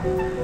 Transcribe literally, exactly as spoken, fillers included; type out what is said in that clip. Ciao.